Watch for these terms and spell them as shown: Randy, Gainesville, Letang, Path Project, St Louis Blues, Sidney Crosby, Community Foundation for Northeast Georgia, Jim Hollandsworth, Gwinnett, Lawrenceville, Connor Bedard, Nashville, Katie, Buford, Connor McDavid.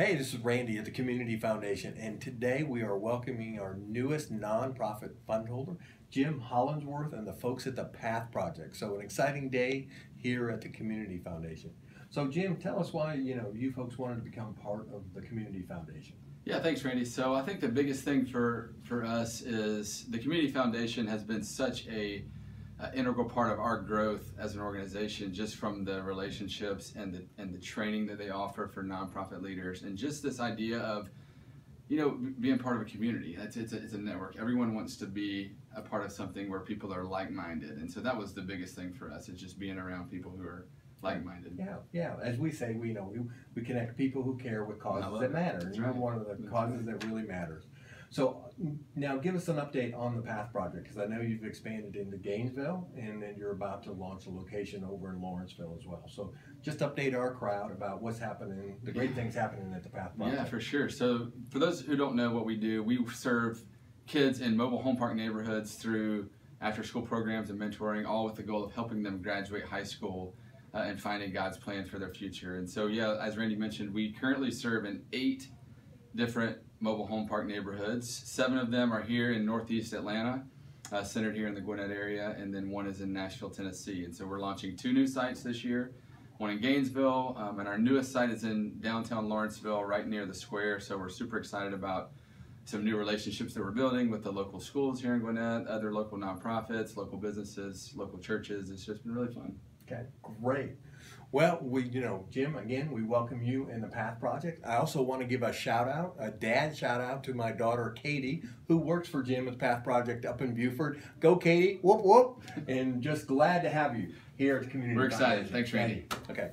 Hey, this is Randy at the Community Foundation, and today we are welcoming our newest nonprofit fundholder, Jim Hollandsworth, and the folks at the Path Project. So an exciting day here at the Community Foundation. So Jim, tell us why you folks wanted to become part of the Community Foundation. Yeah, thanks Randy. So I think the biggest thing for us is the Community Foundation has been such an integral part of our growth as an organization, just from the relationships and the training that they offer for nonprofit leaders, and just this idea of being part of a community. It's a network. Everyone wants to be a part of something where people are like-minded, and so that was the biggest thing for us, is just being around people who are like-minded. Yeah. As we say, we connect people who care with causes that matter. That's right. One of the causes that really matters. So now give us an update on the Path Project, because I know you've expanded into Gainesville, and then you're about to launch a location over in Lawrenceville as well. So just update our crowd about what's happening, the great things happening at the Path Project. Yeah, for sure. So for those who don't know what we do, we serve kids in mobile home park neighborhoods through after-school programs and mentoring, all with the goal of helping them graduate high school and finding God's plan for their future. And so, yeah, as Randy mentioned, we currently serve in 8 different mobile home park neighborhoods. 7 of them are here in Northeast Atlanta, centered here in the Gwinnett area, and then 1 is in Nashville, Tennessee. And so we're launching 2 new sites this year, 1 in Gainesville, and our newest site is in downtown Lawrenceville, right near the square. So we're super excited about some new relationships that we're building with the local schools here in Gwinnett, other local nonprofits, local businesses, local churches. It's just been really fun. Okay, great. Well, Jim, again, we welcome you in the Path Project. I also want to give a shout-out, a dad shout-out to my daughter, Katie, who works for Jim at the Path Project up in Buford. Go, Katie. Whoop, whoop. And just glad to have you here at the Community Foundation. We're excited. Thanks, Randy. Okay.